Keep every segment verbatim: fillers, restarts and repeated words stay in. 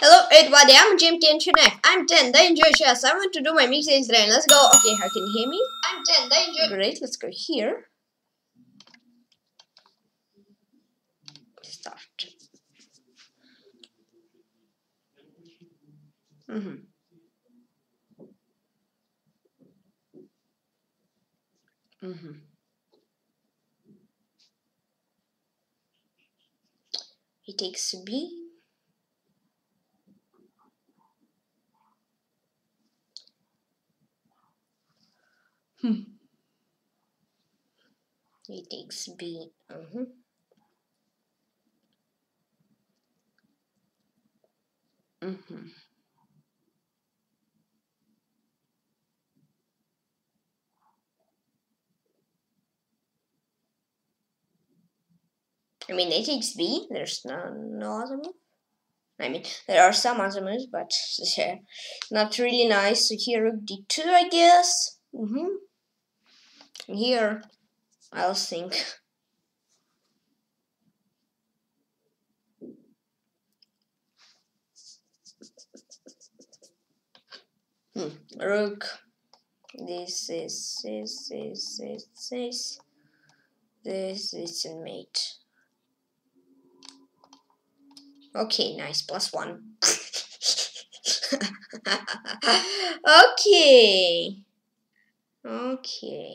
Hello, everybody. I'm Jim Ten Cherniaiev. I'm ten. They enjoy chess. I want to do my mix is right. Let's go. Okay, how can you hear me? I'm ten. They enjoy. Great. Let's go here. Start. Mm-hmm. Mm-hmm. He takes B. Hmm. He takes B. Mm-hmm. Mm-hmm. I mean, it takes B. There's no no other move. I mean, there are some other moves, but yeah, not really nice. So here, Rook D two, I guess. Mm-hmm. And here, I'll think. Hmm. Rook. This is this is this this. This is a mate. Okay, nice, plus one. okay. Okay.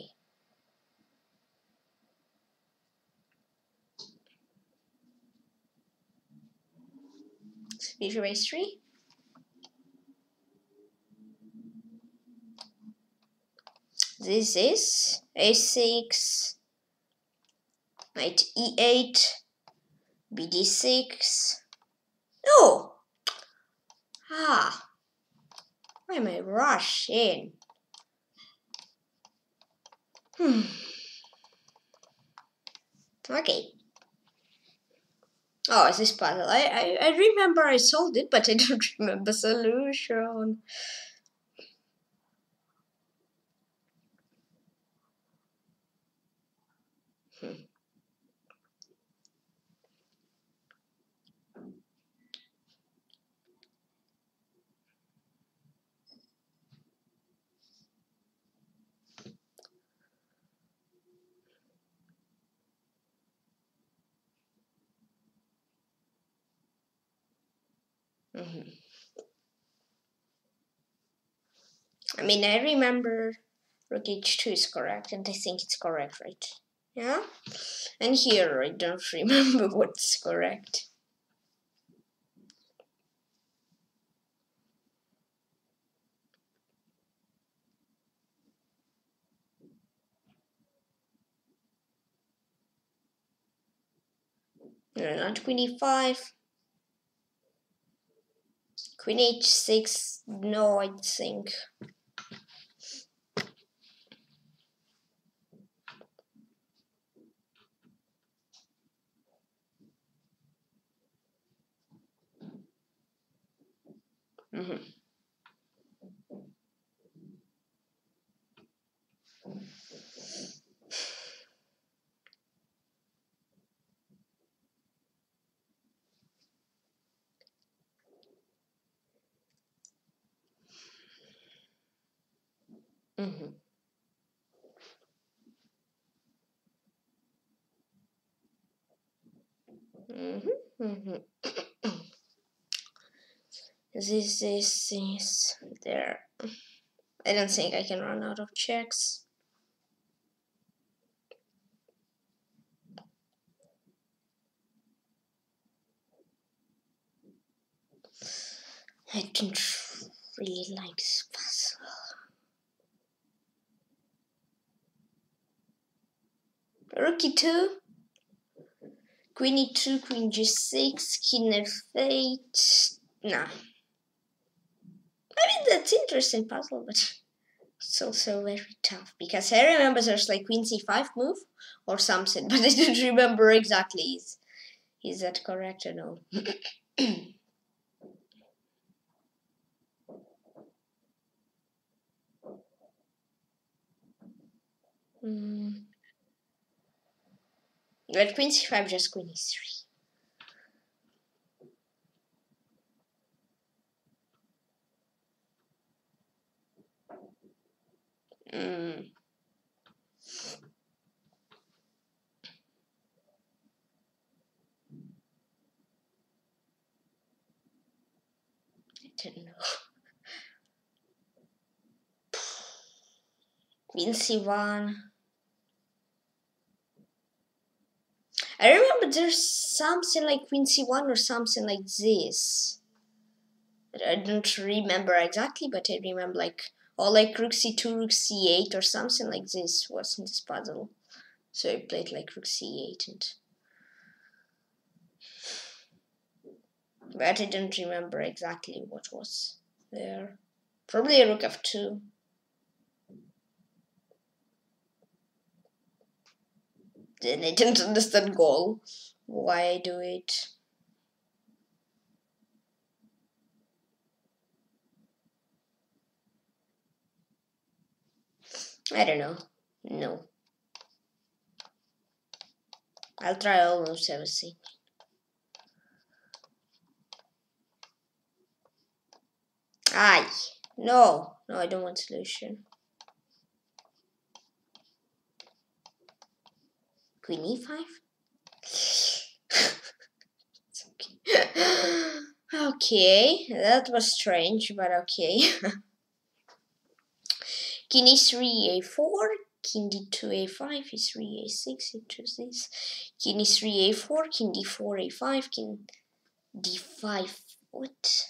Speed race three. This is A six, knight E eight, B D six. Oh! Ah! Why am I rushing? Hmm. Okay. Oh, it's this puzzle. I, I, I remember I solved it, but I don't remember the solution. Hmm. Mm-hmm. I mean, I remember Rook H two is correct, and I think it's correct, right? Yeah? And here, I don't remember what's correct. No, not Queen E five. Queen H six, no, I think. Mm-hmm. Mm-hmm. Mm-hmm. Mm-hmm. This is this there. I don't think I can run out of checks. I don't really like this puzzle. Rook E two, Queen E two, Queen G six, King F eight. Nah. I mean, that's interesting puzzle, but it's also very tough because I remember there's like Queen C five move or something, but I don't remember exactly. Is, is that correct or no? mm. But Queen C five, just Queen E three. Mm. I didn't know. Vinci Vaughn. I remember there's something like Vinci Vaughn or something like this. I don't remember exactly, but I remember like, or like rook c two, rook c eight, or something like this was in this puzzle. So I played like rook c eight, and but I don't remember exactly what was there. Probably rook f two. Then I didn't understand goal. Why I do it. I don't know. No. I'll try almost everything. Aye. No. No, I don't want solution. Queen e five? It's okay. Okay. That was strange, but okay. King e three, a four, king d two, a five, e three, a six, into this. King e three, a four, king d four, a five, king d five, what?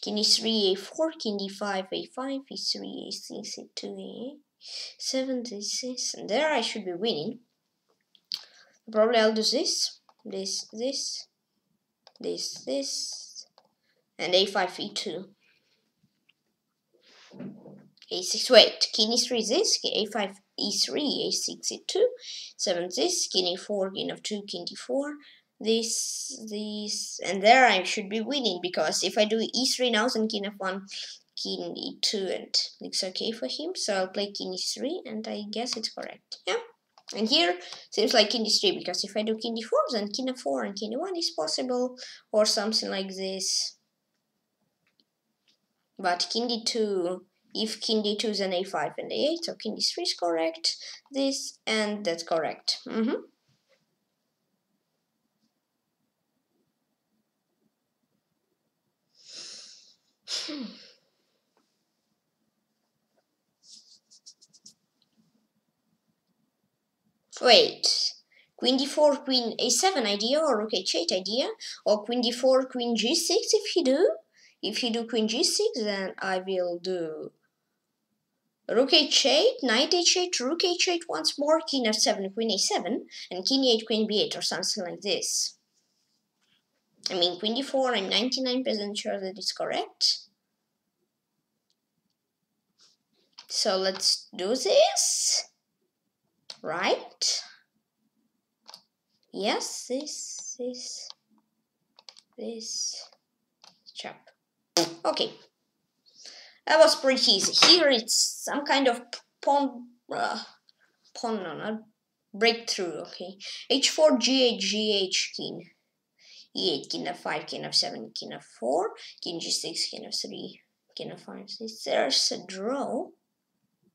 King e three, a four, king d five, a five, e three, a six, e two, a seven, a six, and there I should be winning. Probably I'll do this, this, this, this, this, and a five, e two. a six, wait, king e three this, a five, e three, a six, e two, seven this, king e four, king f two, king d four, this, this, and there I should be winning, because if I do e three now, then king f one, king e two, and looks okay for him, so I'll play king e three, and I guess it's correct, yeah? And here, seems like king d three, because if I do king d four, then king f four and king e one is possible, or something like this. But king d two, if king d two then a five and a eight, so king d three is correct, this and that's correct. Mm-hmm. Hmm. Wait, queen d four, queen a seven idea, or rook h eight idea, or queen d four, queen g six if you do? If you do queen g six, then I will do rook h eight, knight h eight, rook h eight once more, king f seven, queen a seven, and king e eight, queen b eight, or something like this. I mean, queen d four, I'm ninety-nine percent sure that it's correct. So let's do this. Right? Yes, this, this, this, chop. Okay, that was pretty easy. Here it's some kind of pawn, uh, pawn, no, not breakthrough. Okay, h four, g eight, g eight, king, e eight, king f five, king f seven, king f four, king g six, king f three, king f five. This, there's a draw.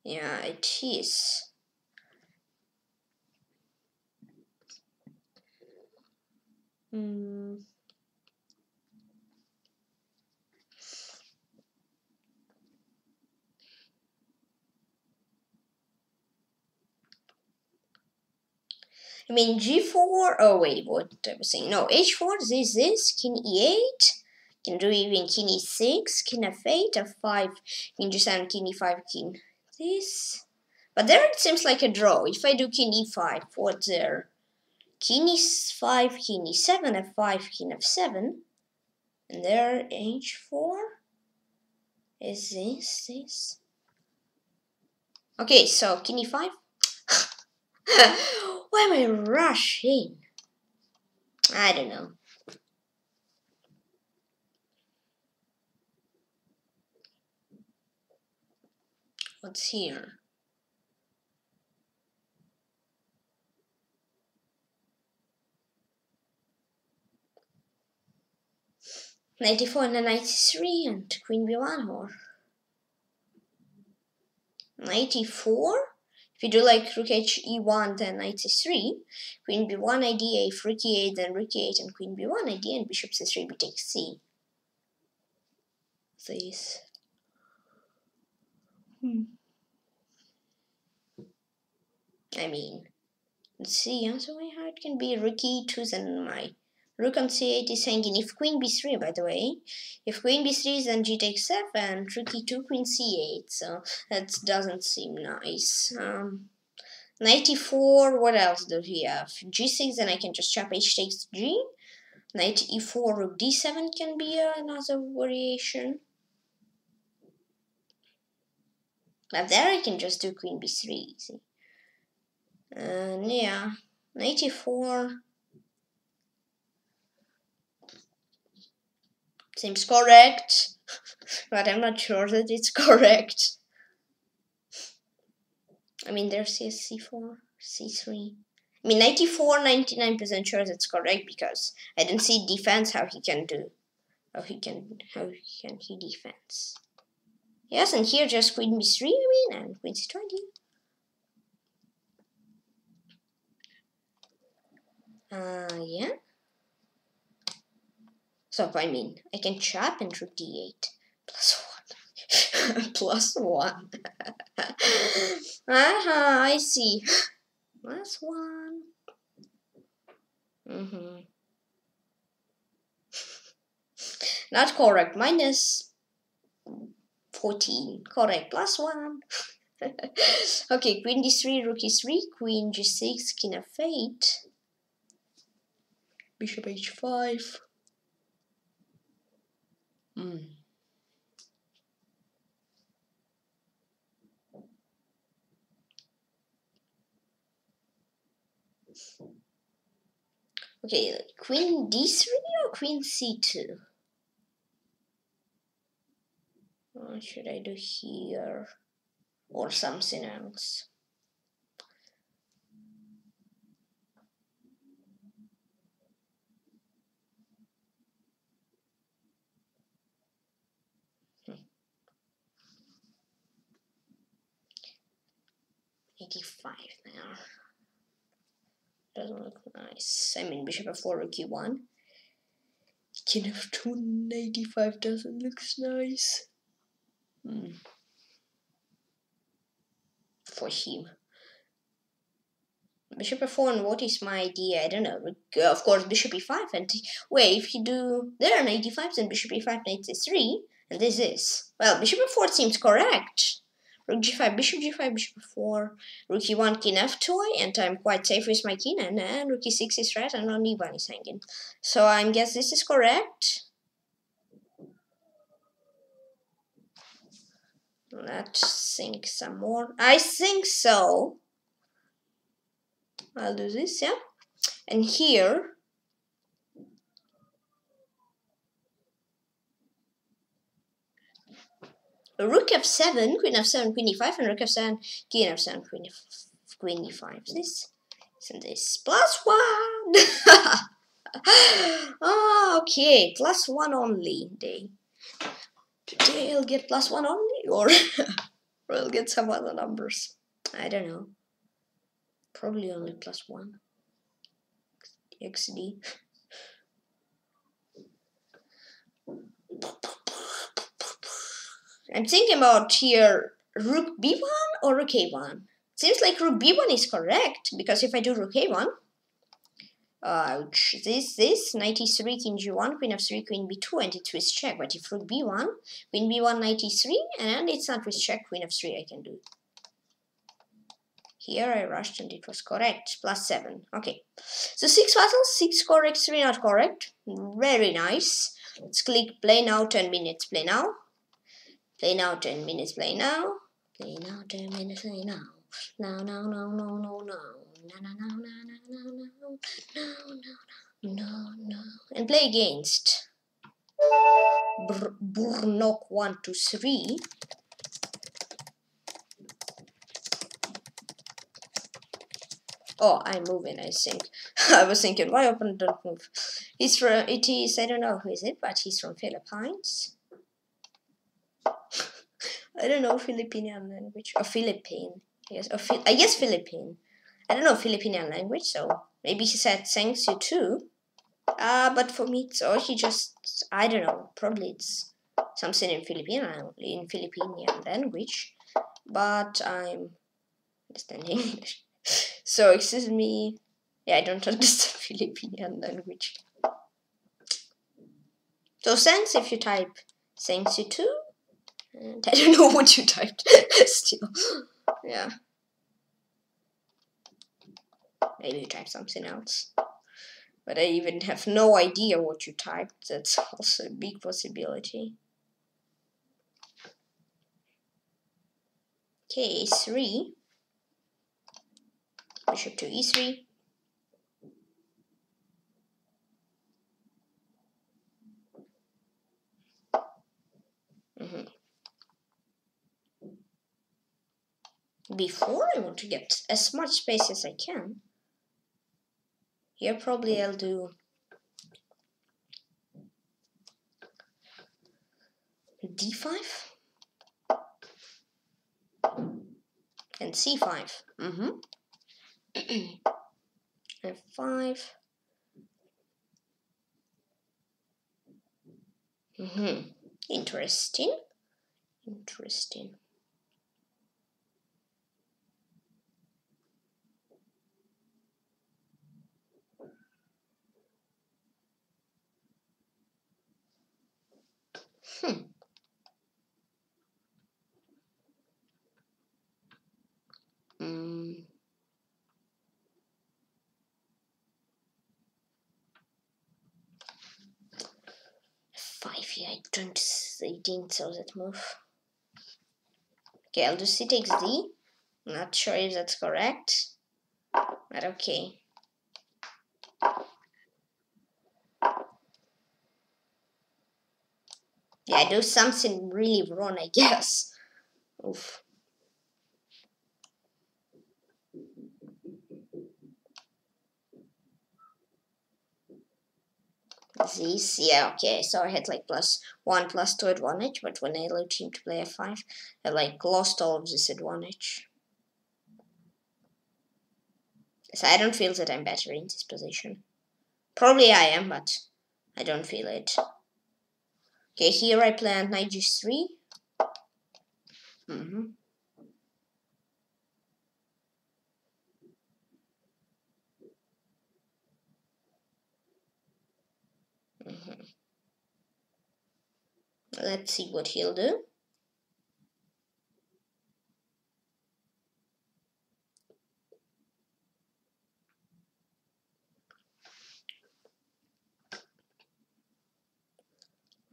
Yeah, it is. Hmm. I mean g four, oh wait, what I was saying, no, h four, this, this, king e eight, can do even king e six, king f eight, f five, king g seven, king e five, king this, but there it seems like a draw, if I do king e five, what's there, king e five, king e seven, f five, king f seven, and there h four, is this, this, okay, so king e five, why am I rushing? I don't know. What's here? ninety-four and ninety-three and queen b one, or ninety-four. If you do like rook h e one, then ninety-three. Queen b one idea. If rook e eight, then rook e eight and queen b one idea, and bishop c three, b takes c. This. Hmm. I mean, let's see. So my heart can be rook e two, then my rook on c eight is hanging. If queen b three, by the way, if queen b three is then g takes seven, rook e two, queen c eight. So that doesn't seem nice. Um, ninety-four. What else do we have? g six, then I can just chop h takes g. Knight e four, rook d seven can be another variation. But there I can just do queen b three, see. And yeah, knight e four. Seems correct, but I'm not sure that it's correct. I mean, there's c four, c three. I mean, ninety-four, ninety-nine percent sure that's correct because I didn't see defense. How he can do, how he can, how can he defense? Yes, and here just queen b three, I mean, and queen c twenty. Uh, yeah. So I mean, I can chop and rook d eight plus one, plus one. Aha, uh-huh, I see. Last one. Mm-hmm. Not correct. Minus fourteen. Correct. Plus one. Okay. Queen d three, rook e three, queen g six, king f eight, bishop h five. Mm. Okay, queen d three or queen c two? What should I do here? Or something else? Hmm. eighty-five now. Doesn't look nice. I mean, bishop f four, rook e one. King f two, ninety-five doesn't look nice. Mm. For him. Bishop f four, and what is my idea? I don't know. Of course, bishop e five. And wait, if you do there, ninety-five, then bishop e five, knight c three. And this is. Well, bishop f four seems correct. Rook g five, bishop g five, bishop f four, rook e one, king f two, and I'm quite safe with my king, and then rook e six is red, and on e one is hanging. So I guess this is correct. Let's think some more. I think so. I'll do this, yeah. And here... rook f seven, queen f seven, queen e five, and rook f seven, king f seven, queen f queen e five. This and this plus one. Oh, okay, plus one only day. Today I'll get plus one only, or or I'll get some other numbers. I don't know. Probably only plus one. X D. I'm thinking about here rook b one or rook a one. Seems like rook b one is correct because if I do rook a one, ouch, this, this, knight e three, king g one, queen f three, queen b two, and it's with check. But if rook b one, queen b one, knight e three, and it's not with check, queen f three, I can do. Here I rushed and it was correct, plus seven. Okay, so six puzzles, six correct, three not correct. Very nice. Let's click play now, ten minutes, play now. Play now, ten minutes, play now. Play now, ten minutes, play now. Now, now, now, now, now, now. No, no, no, no, no, no, no, no, no, no. And play against Burnok one two three. Oh, I'm moving, I think. I was thinking, why open don't move? He's from, it is, I don't know who is it, but he's from Philippines. I don't know Filipinian language or Philippine. Yes, or Fi I guess Philippine. I don't know Filipinian language, so maybe he said thanks you too. Uh, but for me, it's, or he just, I don't know, probably it's something in Filipino, in Filipinian language, but I'm understanding English. So, excuse me, yeah, I don't understand Filipinian language. So, thanks if you type thanks you too, and I don't know what you typed still, yeah. Maybe you type something else. But I even have no idea what you typed. That's also a big possibility. Okay, e three. Bishop to e three. Mm-hmm. Before, I want to get as much space as I can. Here probably I'll do d five and c five. Mm-hmm. f five. Mm-hmm. Interesting. Interesting. Hmm. Mm. Five, yeah, I don't I didn't saw that move. Okay, I'll do C takes D. Not sure if that's correct. But okay. Yeah, I do something really wrong, I guess. Oof. This, yeah, okay. So I had like plus one, plus two advantage, but when I allowed him to play f five, I like lost all of this advantage. So I don't feel that I'm better in this position. Probably I am, but I don't feel it. Okay, here I play knight g three. Mm-hmm. Mm-hmm. Let's see what he'll do.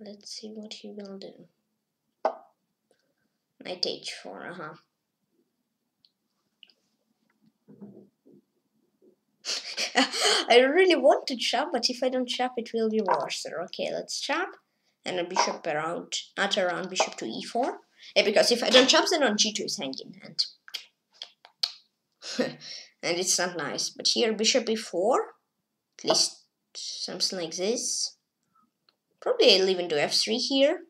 Let's see what he will do. Knight h four, uh-huh. I really want to chop, but if I don't chop, it will be worse. Okay, let's chop. And a bishop around, not around, bishop to e four. Yeah, because if I don't chop, then on g two is hanging. And, and it's not nice. But here, bishop e four. At least something like this. Probably I'll even do f three here.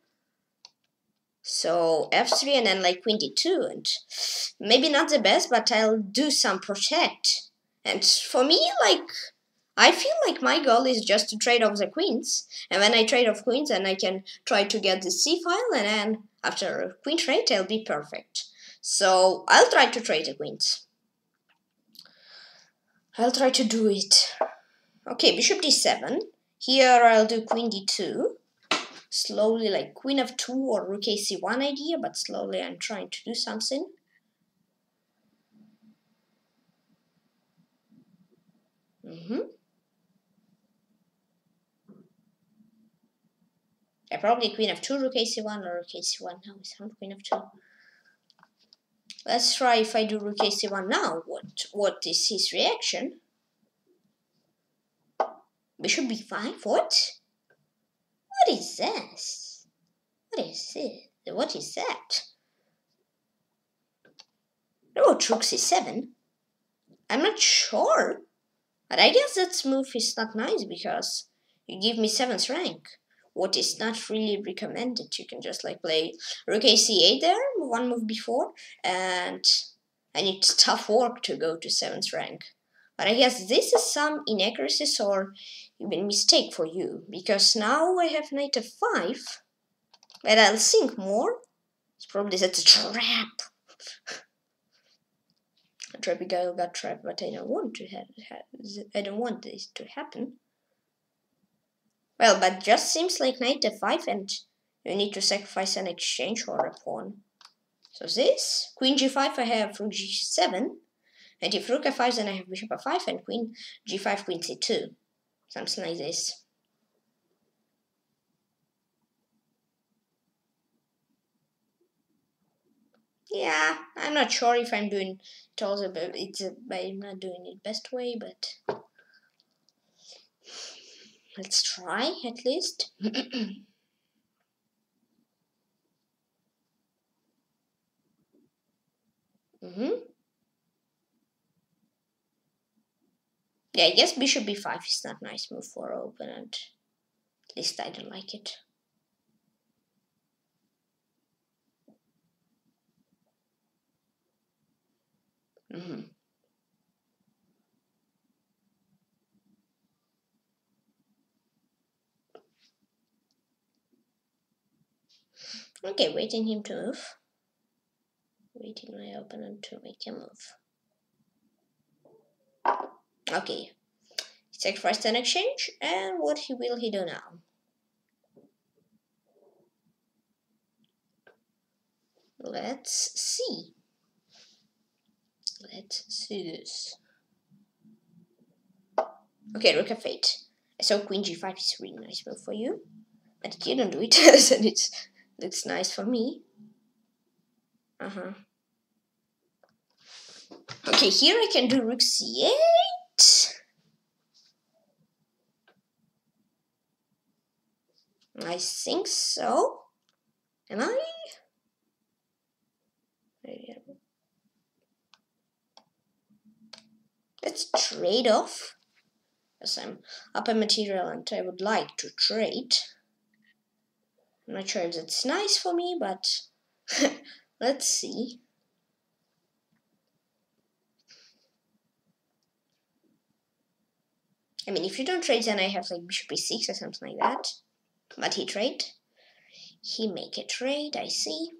So f three and then like queen d two, and maybe not the best, but I'll do some protect. And for me, like, I feel like my goal is just to trade off the queens. And when I trade off queens, then I can try to get the c file, and then after a queen trade, I'll be perfect. So I'll try to trade the queens. I'll try to do it. Okay, bishop d seven. Here I'll do queen d two, slowly, like queen f two or rook a c one idea, but slowly I'm trying to do something. Mm-hmm. I probably queen f two, rook a c one or rook a c one now, it's not queen f two. Let's try if I do rook a c one now, what, what is his reaction? Bishop b five, what? What is this? What is it? What is that? Oh, rook c seven. I'm not sure. But I guess that move is not nice because you give me seventh rank. what is not really recommended. You can just like play rook a c eight there, one move before, and and it's tough work to go to seventh rank. But I guess this is some inaccuracies or even mistake for you, because now I have knight f five, but I'll think more. It's probably that's a trap. A trappy guy got trapped, but I don't want to have, have. I don't want this to happen. Well, but just seems like knight f five, and you need to sacrifice an exchange or a pawn. So this queen g five, I have rook g seven, and if rook f five, then I have bishop f five and queen g five, queen c two, something like this. Yeah, I'm not sure if I'm doing it all the best. It's a, I'm not doing it best way, but let's try at least. Mm-hmm. Yeah, I guess bishop b five is not a nice move for our opponent. At least I don't like it. Mm-hmm. Okay, waiting him to move. Waiting my opponent to make him move. Okay. He sacrificed an exchange, and what he will he do now? Let's see. Let's see this. Okay, rook f eight. So queen g five is really nice move for you, but if you don't do it, then it looks nice for me. Uh huh. Okay, here I can do rook c eight. I think so. Am I? Maybe I'm Let's trade off, as I'm upper material and I would like to trade. I'm not sure if that's nice for me, but let's see. I mean, if you don't trade, then I have like bishop b six or something like that. But he trade. He make a trade, I see.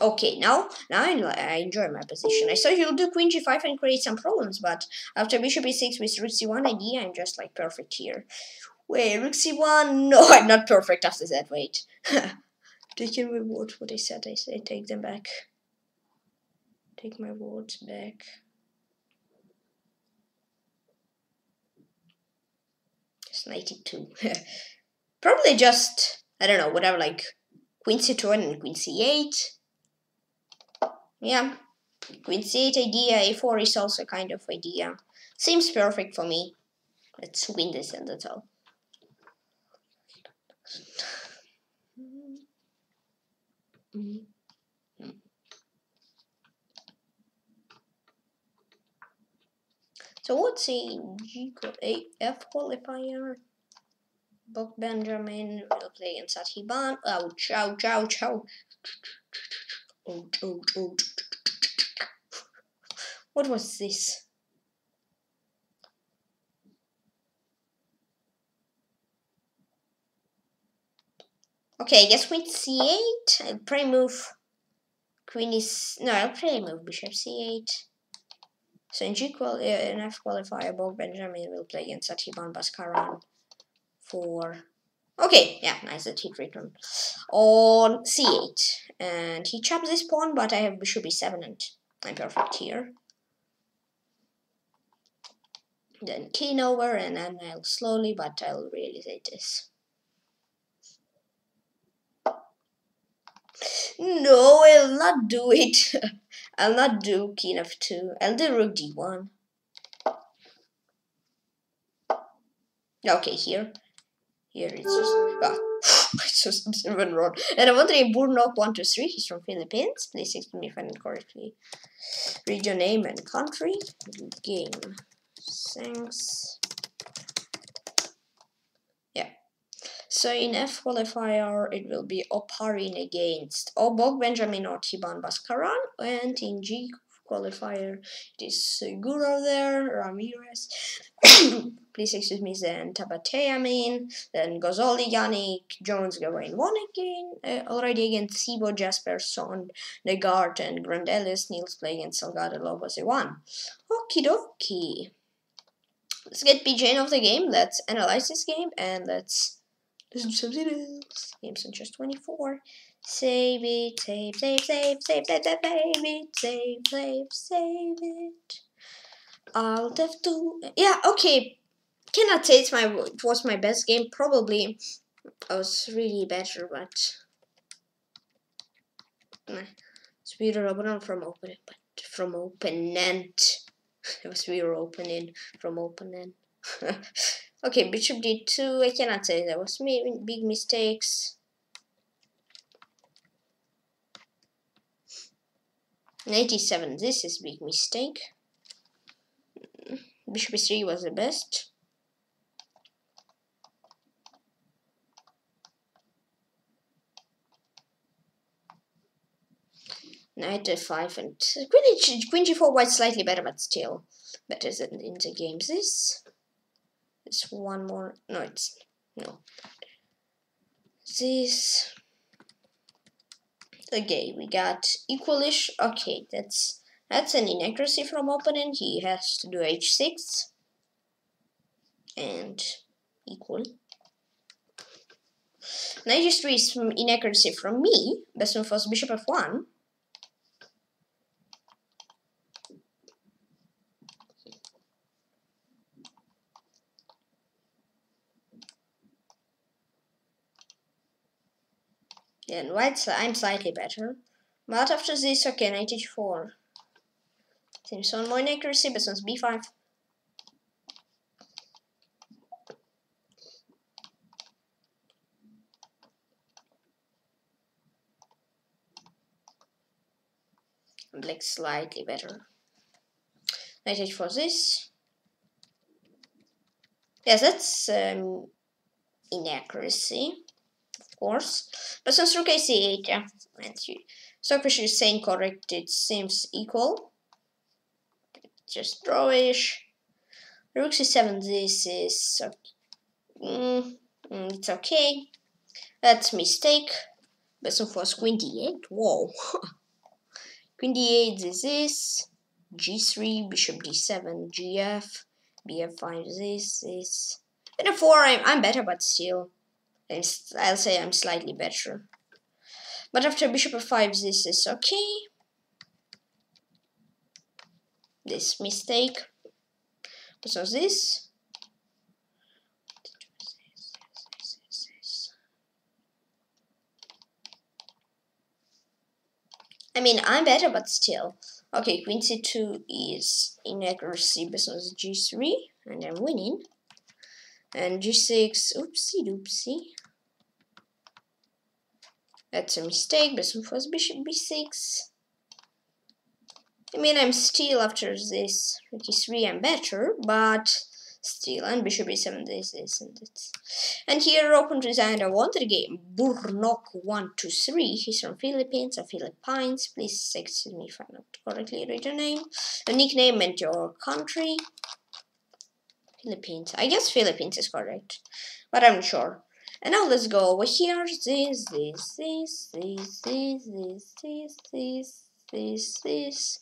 Okay, now now I enjoy my position. I saw you'll do queen g five and create some problems, but after bishop e six with rook c one idea, I'm just like perfect here. Wait, rook c one? No, I'm not perfect after that. Wait, taking my words, what I said. I say take them back. Take my words back. Just ninety-two. Probably just I don't know whatever like queen c two and queen c eight. Yeah, queen c eight idea, a four is also kind of idea. Seems perfect for me. Let's win this and that's all. So what's a G called? A F qualifier? Bok Benjamin will play against Adhiban. Ouch, ouch, ouch, ouch. Oh, oh, oh. What was this? Okay, I guess with c eight, I'll play move. Queen is no, I'll play move bishop c eight. So in G qual in F qualifier, Bog Benjamin will play against Adhiban Baskaran for. Okay, yeah, nice that he trade on on c eight, and he chops this pawn, but I have bishop b seven, and I'm perfect here. Then king over, and then I'll slowly, but I'll realize this. No, I'll not do it. I'll not do king f two. I'll do rook d one. Okay, here. Here it's just, ah, I saw something went wrong. And I'm wondering, Burnok one two three, he's from Philippines. Please explain me if I didn't correctly. Read your name and country. Game. Thanks. So in F qualifier, it will be Oparin against Obok, Benjamin, or Adhiban Baskaran. And in G qualifier, it is Gura there, Ramirez. Please excuse me, then Tabatea, I mean, then Gozoli, Yannick, Jones, Gawain, one again, uh, already against Thibaut, Jasper, Sond, Degard, and Grandelis, Niels playing against Salgado, Lobos, one. Okie dokie. Let's get P J of the game, let's analyze this game, and let's do some something else. Games on chess twenty-four. Save it, save, save, save, save, save, save, save, save, save, save it. I'll have to... Yeah, okay. Cannot say it's my, it was my best game. Probably I was really better, but... It's better open from open, but from open end. It was we were opening from opening. Okay, bishop d two. I cannot say that was making big mistakes. Ninety-seven. This is big mistake. Bishop e three was the best. Knight f five and queen, queen g four white slightly better, but still better than in the games. This, this one more. No, it's no. This. Okay, we got equalish. Okay, that's that's an inaccuracy from opponent. He has to do h six and equal. Knight g three is from inaccuracy from me. Best move was bishop f one. And white, I'm slightly better. But after this, okay, knight h four. Seems on more inaccuracy, but since b five. Black slightly better. Knight h four this. Yes, that's um, inaccuracy. Course, but since rook a c eight, yeah, and Stockfish is saying correct, it seems equal. Just drawish. Rook c seven, this is okay. Mm, it's okay. That's mistake. But so for queen d eight, whoa. Queen d eight, this is g three, bishop d seven, gf, b f five, this is. And a four, I'm, I'm better, but still. I'll say I'm slightly better. But after bishop f five, this is okay. This mistake. So this. I mean, I'm better, but still. Okay, queen c two is inaccuracy because g three, and I'm winning. And g six, oopsie doopsie. That's a mistake, best move was bishop b six. I mean, I'm still after this rook e three, I'm better, but still, and bishop b seven, this isn't it. And here, open resigned, I won the game. Burnok one two three, he's from Philippines, or Philippines. Please excuse me if I not correctly read your name, your nickname, and your country. Philippines. I guess Philippines is correct, but I'm not sure. And now let's go over here. This, this, this, this, this, this, this, this, this,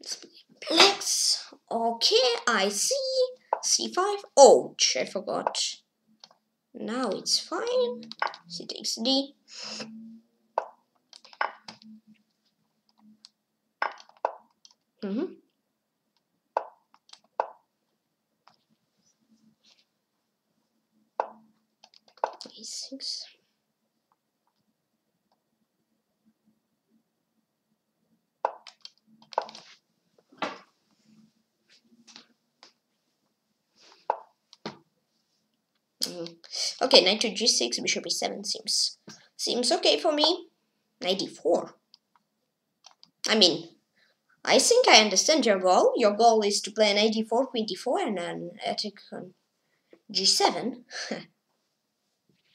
this. Let's okay, I see. c five. Oh, I forgot. Now it's fine. He takes d. Mm-hmm. Six. Mm. Okay, knight to g six, bishop e seven seems seems okay for me. Knight d four. I mean, I think I understand your goal. Your goal is to play knight d four, queen d four, and an attack on g seven.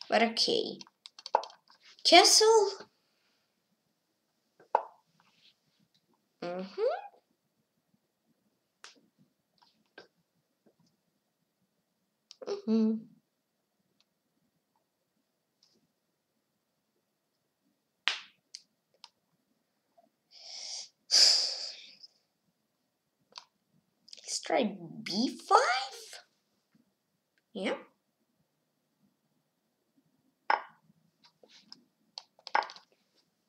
but okay. Castle? Mm-hmm. Mm-hmm. Let's try B five. Yeah.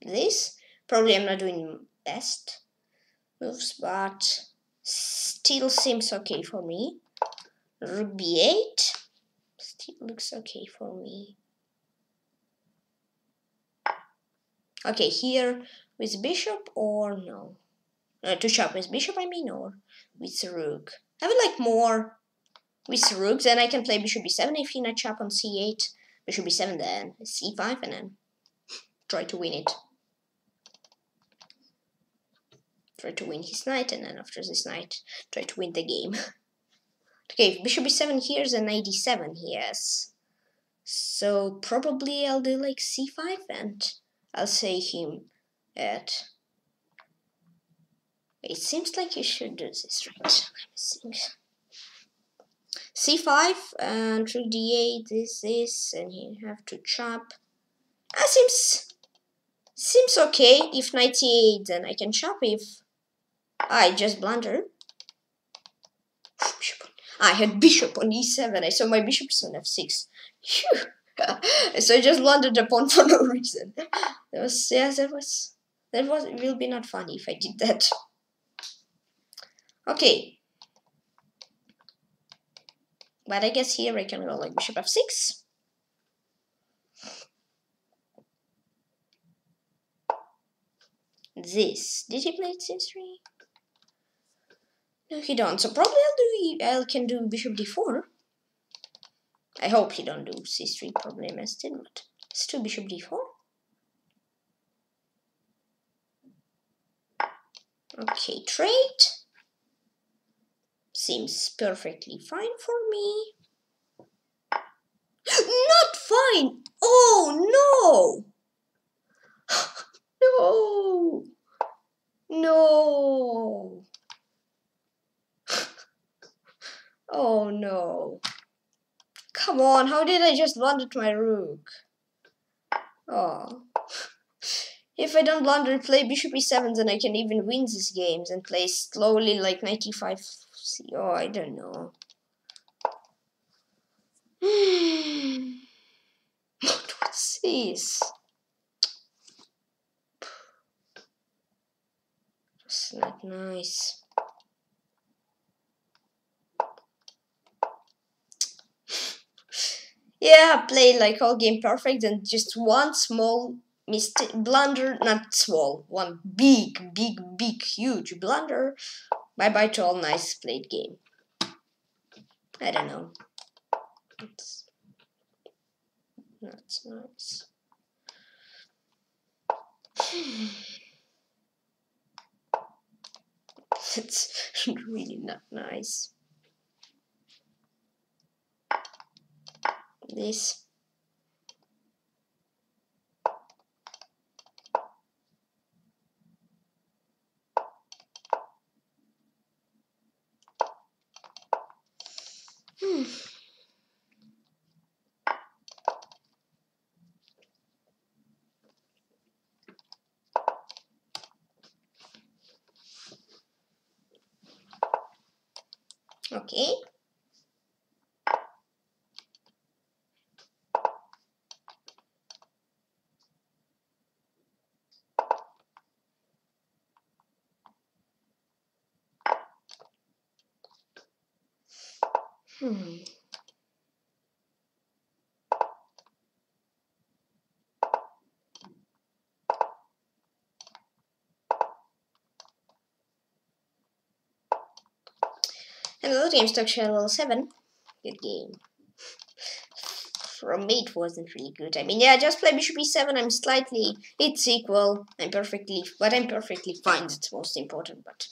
This probably I'm not doing best moves, but still seems okay for me. Rook B eight still looks okay for me. Okay, here with bishop or no? Uh, to chop with bishop, I mean, or with rook. I would like more with rook, then I can play bishop B seven if he not chop on C eight. Bishop B seven, then C five, and then try to win it. Try to win his knight, and then after this knight, try to win the game. Okay, if bishop b seven here, then knight d seven, yes. So probably I'll do like c five, and I'll save him at... It seems like you should do this, right? Let me see. c five, and rook d eight, this, this, and you have to chop. Ah, seems... Seems okay. If knight c eight, then I can chop if... I just blunder. I had bishop on e seven. I saw my bishop's on f six. So I just landed the pawn for no reason. That was yeah. That was that was it will be not funny if I did that. Okay, but I guess here I can go like bishop f six. This did he play c three? No, he don't. So probably I'll do. I can do bishop d four. I hope he don't do c three. Probably messed it, but it's still bishop d four. Okay, trade seems perfectly fine for me. Not fine. Oh no! No! No! Oh no. Come on, how did I just blunder to my rook? Oh. If I don't blunder and play bishop e seven, then I can even win these games and play slowly like ninety-five. Oh, I don't know. What was this? That's not nice. Yeah, play like whole game perfect and just one small mistake, blunder, not small, one big, big, big, huge blunder. Bye-bye to all nice played game. I don't know. It's not nice. It's really not nice. This hmm. Okay. Hmm. Hello, game Stockfish level seven. Good game. From me, it wasn't really good. I mean, yeah, just play bishop e seven. I'm slightly. It's equal. I'm perfectly. But I'm perfectly fine. That's most important. But.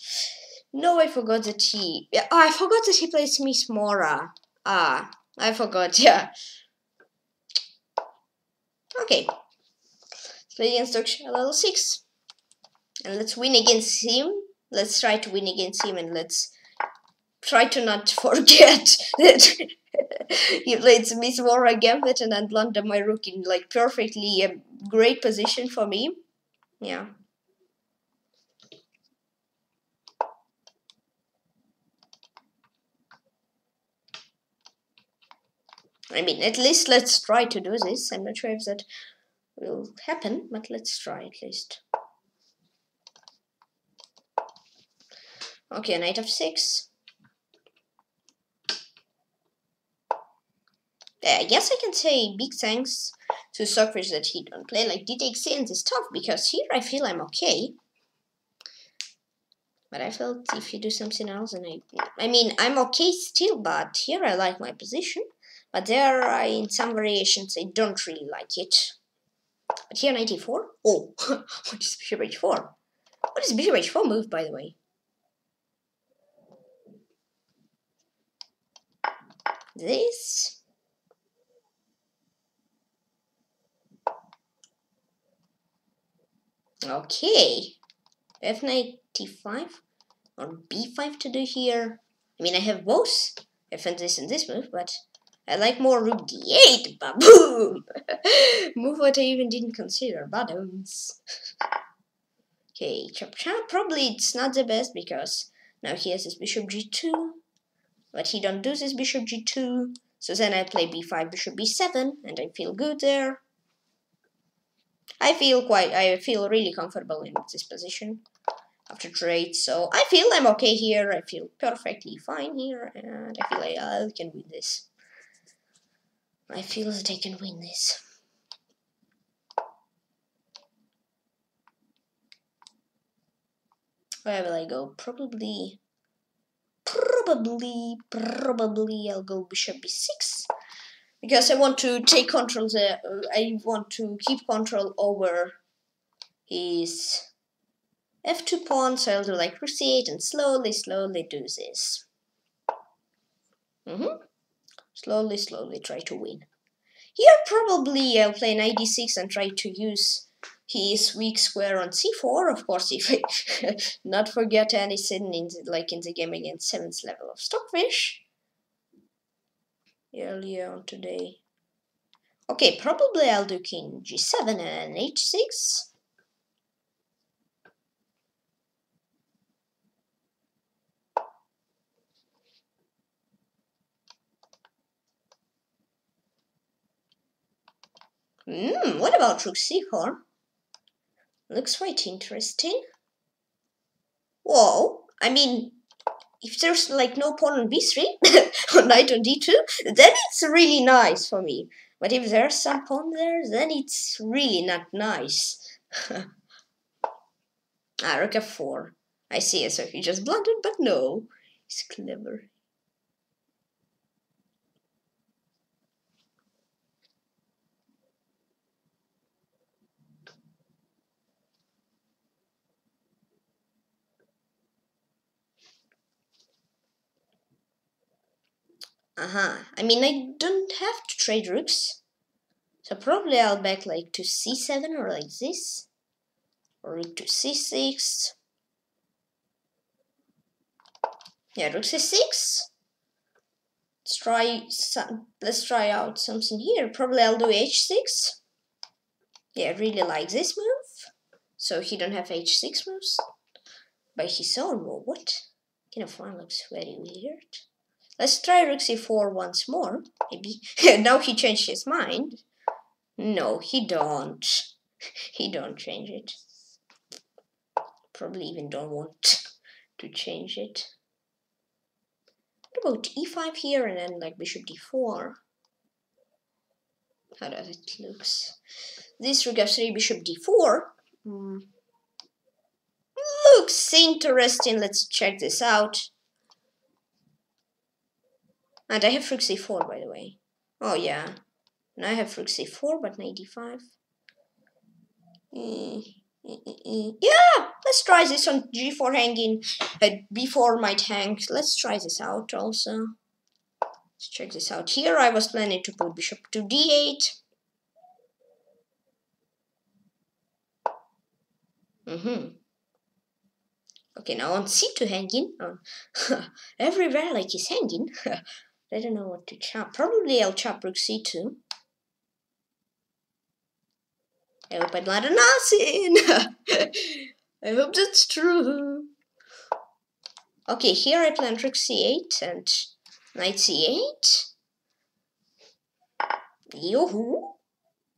No, I forgot that he... Oh, I forgot that he plays Smith-Morra. Ah, I forgot, yeah. Okay, let's play against Stockfish at level six. And let's win against him. Let's try to win against him, and let's try to not forget that he played Smith-Morra Gambit and then landed my rook in like perfectly a great position for me. Yeah. I mean, at least let's try to do this. I'm not sure if that will happen, but let's try at least. Okay, knight of six. I guess I can say big thanks to Socrates that he don't play like d takes c and this stuff, because here I feel I'm okay. But I felt if you do something else, and I, I mean, I'm okay still, but here I like my position. But there, I, in some variations, I don't really like it. But here, knight e four. Oh, what is bishop h four? What is bishop h four move, by the way? This. Okay, f knight t five or b five to do here. I mean, I have both f and this and this move, but I like more rook d eight. Baboom! Move what I even didn't consider. Buttons. Okay, chop chop. Probably it's not the best because now he has this bishop g two, but he don't do this bishop g two. So then I play b five, bishop b seven, and I feel good there. I feel quite, I feel really comfortable in this position after trade, so I feel I'm okay here, I feel perfectly fine here, and I feel like I can win this. I feel that I can win this. Where will I go? Probably, probably, probably I'll go bishop b six. Because I want to take control there, I want to keep control over his f two pawn, so I'll do like rook c eight and slowly, slowly do this. Mm-hmm. Slowly, slowly try to win. Here probably I'll play knight d six and try to use his weak square on c four, of course, if I not forget anything in the, like in the game against seventh level of Stockfish. Earlier on today. Okay, probably I'll do king g seven and h six. Hmm, what about rook c four? Looks quite interesting. Whoa, I mean, if there's like no pawn on b three or knight on d two, then it's really nice for me. But if there's some pawn there, then it's really not nice. Ah, rook f four. I see, so he just blundered, but no. He's clever. Uh-huh. I mean, I don't have to trade rooks, so probably I'll back like to c seven or like this, or rook to c six. Yeah, rook c six. Let's try some. Let's try out something here. Probably I'll do h six. Yeah, I really like this move. So he don't have h six moves, but his own move. What? Kind of one looks very weird. Let's try rook c four once more, maybe. Now he changed his mind. No, he don't. He don't change it. Probably even don't want to change it. What about e five here and then like bishop d four? How does it look? This rook f three, bishop d four. Mm. Looks interesting. Let's check this out. And I have rook c four, by the way. Oh yeah, now I have rook c four, but knight d five. Mm, mm, mm, mm. Yeah, let's try this on g four hanging, but b four might hang. Let's try this out also. Let's check this out here. I was planning to put bishop to d eight. Mm-hmm. Okay, now on C two hanging. On everywhere like he's hanging. I don't know what to chop. Probably I'll chop rook C two. I hope I'm not an assassin. I hope that's true. Okay, here I plant rook C eight and knight C eight. Yoo-hoo.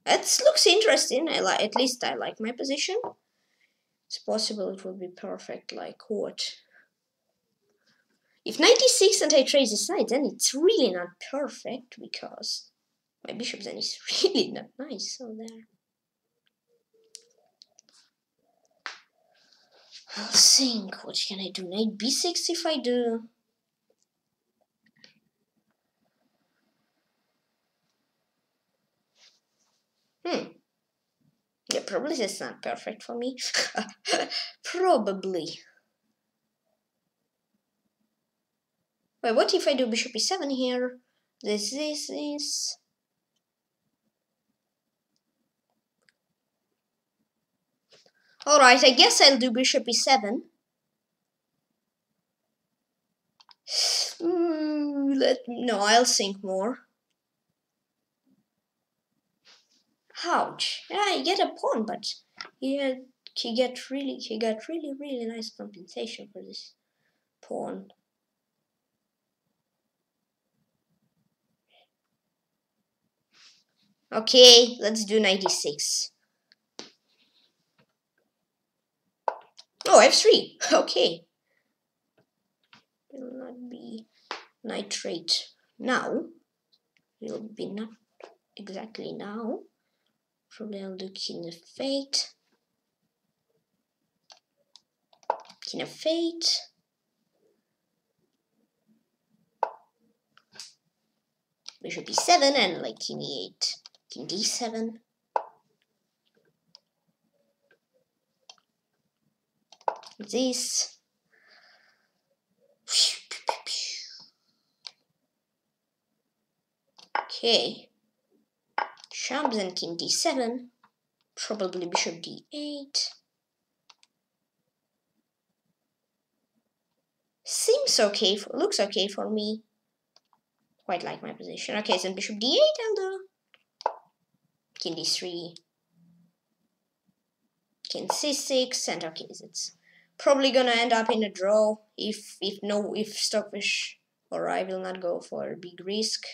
That looks interesting. I like. At least I like my position. It's possible it will be perfect, like what? If knight e six and I trace this knight, then it's really not perfect because my bishop then is really not nice. So there. I'll think. What can I do? Knight b six if I do. Hmm. Yeah, probably that's not perfect for me. Probably. Wait, what if I do bishop e seven here? This, this, this. Alright, I guess I'll do bishop e seven. Mm, let, no, I'll think more. Ouch! Yeah, he get a pawn, but he had, he get really he got really really nice compensation for this pawn. Okay, let's do knight e six. Oh, f three. Okay, will not be nitrate now. Will be not exactly now. Probably I'll do king of fate. King of fate. Bishop e seven and like king e eight. King d seven. This. Okay. Champs and king d seven, probably bishop d eight. Seems okay, for, looks okay for me. Quite like my position. Okay, then bishop d eight, I'll do. King d three. King c six, and okay, it's probably gonna end up in a draw if if no if Stockfish or I will not go for a big risk.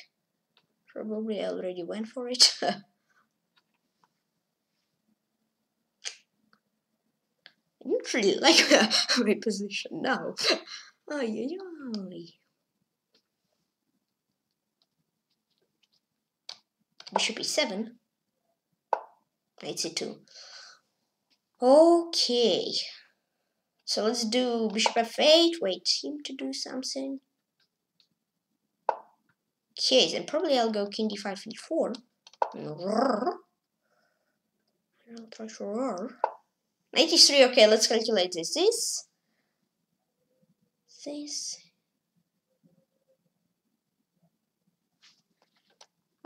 Probably I already went for it. I don't really like my position now. Ay, ay, ay. Bishop e seven. Knight c two. Okay. So let's do bishop f eight. Wait him to do something. Okay, then probably I'll go king d five, e four. I'll try to roar. ninety-three, okay, let's calculate this. This. This.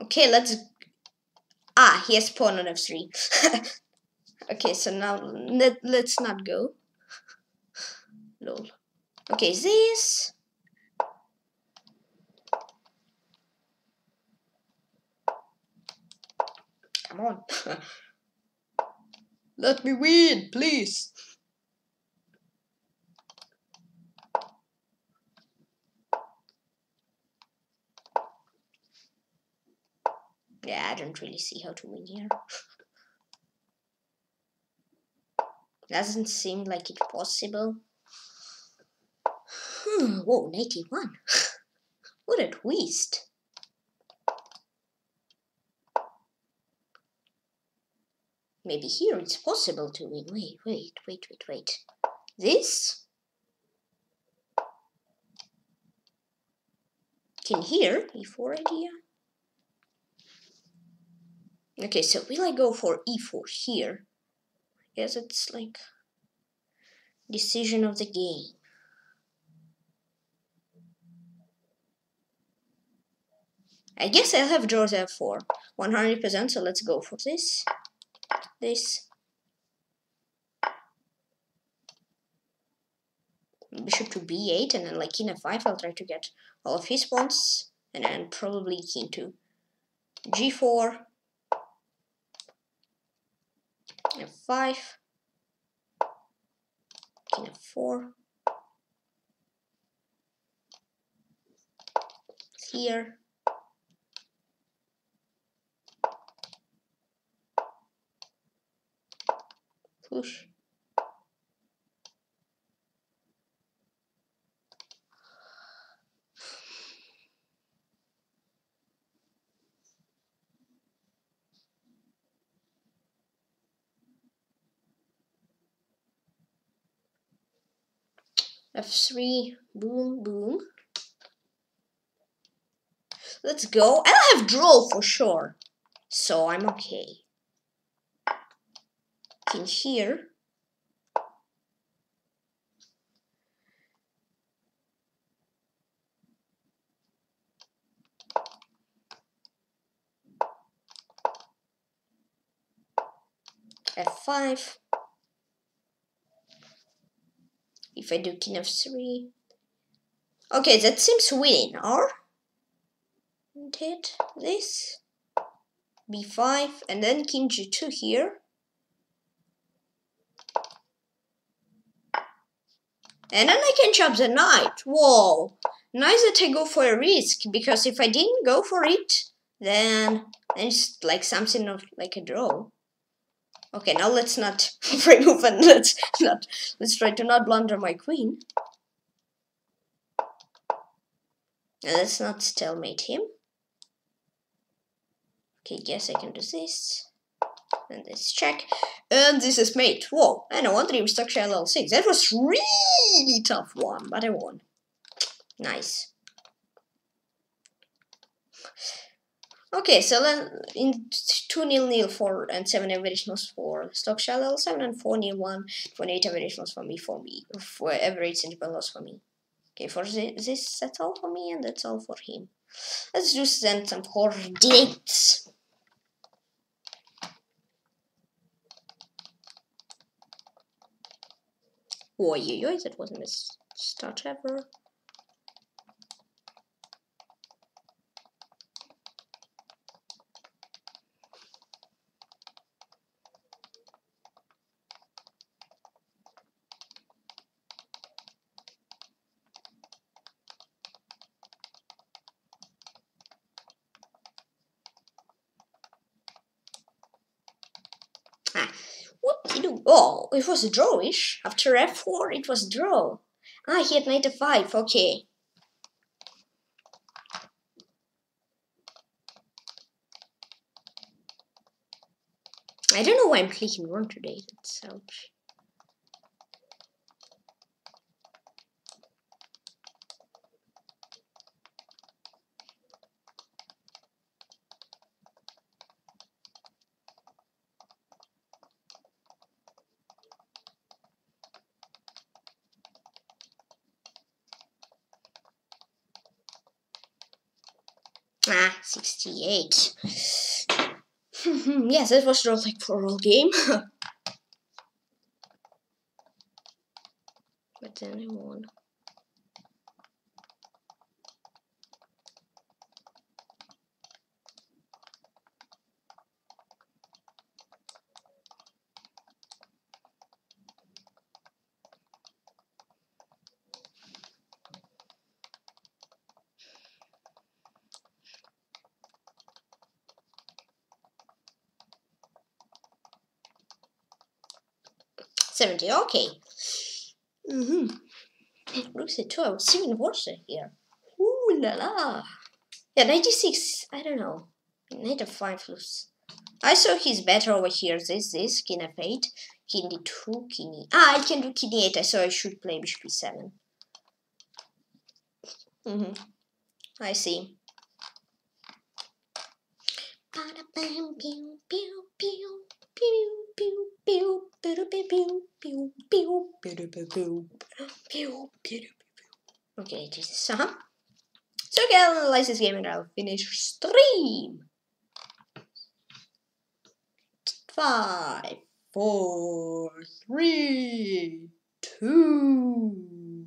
Okay, let's... Ah, he has pawn on f three. Okay, so now let, let's not go. Lol. Okay, this. Come on. Let me win, please. Yeah, I don't really see how to win here. Doesn't seem like it's possible. Hmm, whoa, ninety-one. What a twist. Maybe here it's possible to win. Wait, wait, wait, wait, wait. This? Can hear e four idea? Okay, so will I go for e four here? I guess it's like decision of the game. I guess I'll have draws f four. one hundred percent, so let's go for this. This bishop to b eight, and then like king f five, I'll try to get all of his pawns, and then probably king to g four, f five, king f four, here, push. f three, boom, boom. Let's go. I'll have draw for sure, so I'm okay. King here. f five. If I do king f three. Okay, that seems winning, or? Hit this b five and then king g two here, and then I can chop the knight. Whoa, nice that I go for a risk, because if I didn't go for it, then it's like something of like a draw. Okay, now let's not remove and let's not let's try to not blunder my queen, and let's not stalemate him. Okay, guess I can do this, and this check, and this is mate. Whoa, and I won Dream Stockfish L L six. That was really tough one, but I won. Nice. Okay, so then in two nil nil for and seven average loss for Stockfish L L seven, and four nil one, twenty-eight average loss for me, for me, for average interval loss for me. Okay, for this, that's all for me, and that's all for him. Let's do send some coordinates. Oh, yo, that wasn't a start ever. Oh, it was a drawish. After f four, it was a draw. Ah, he had knight f five. Okay. I don't know why I'm clicking wrong today. That's ouch. Ah, sixty-eight. Yes, that was not like for all game. But then I won. seventy, okay. Mm-hmm. Looks at two, I was even worse here. Ooh la la. Yeah, ninety-six, I don't know. Knight f five looks. I saw he's better over here. This, this, king f eight, king d two, king e. Ah, I can do king e eight. I saw I should play bishop e seven. Mm-hmm. I see. Ba-da-bam, pew, pew, pew, pew, pew, pew. Okay, Jesus, uh-huh. So okay, I'll analyze this game and I'll finish stream. Five, four, three, two.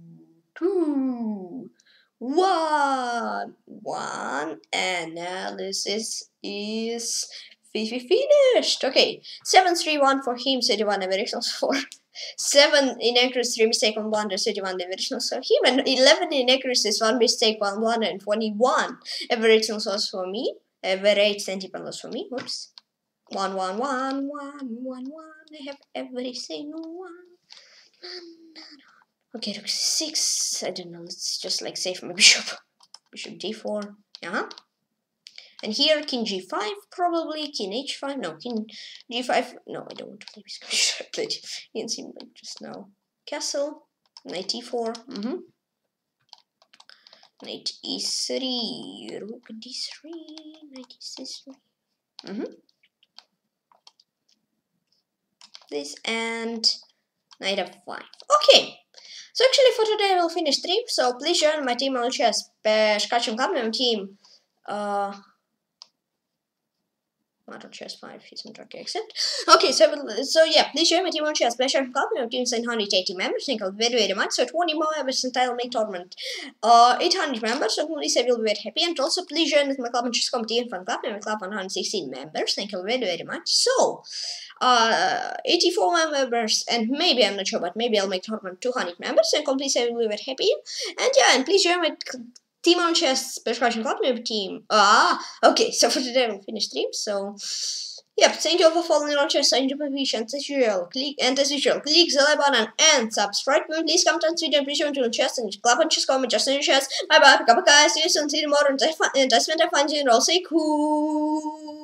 one. One analysis is finished. Okay, seven three one for him, thirty-one directionals for seven inaccuracies, three mistake, one blunder, thirty-one directionals for him, and eleven inaccuracies, one mistake, one blunder, and twenty-one directionals loss for me. Average centipan loss for me. Whoops. One, one, one, one, one, one. I have every single one. Okay, rook six. I don't know. Let's just like save my bishop. Bishop d four. Yeah. Uh-huh. And here, king g five, probably. King h five. No, king g five. No, I don't want to play this computer. I played it. It didn't seem like just now. Castle. Knight e four. Mm-hmm. Knight e three. Rook d three. Knight e three. Mm-hmm. This and knight f five. Okay. So actually for today I will finish trip. So please join my team on chess. Peshkachim Kamyam team. Uh not on chess five isn't okay except. Okay, so so yeah, please join my team on chess. Peshkachim Kamyam team is one hundred eighty members. Thank you very very much. So twenty more members and I'll make tournament. Uh eight hundred members, so please I will be very happy. And also please join with my club on chess dot com team fan club, my club one hundred sixteen members. Thank you very very much. So Uh, eighty-four members, and maybe I'm not sure, but maybe I'll make tournament two hundred members, and complete I will be very happy. And yeah, and please join my team on chess, Peshkachim Kamyam team. Ah, okay. So for today we'll finish stream. So yep, thank you all for following on chess and as usual. Click and as usual, click the like button and subscribe. Please come to this video, please join to chess and club on chess comment just on chess. Bye bye, guys. See you soon. See you tomorrow. And I find you and all. Say cool.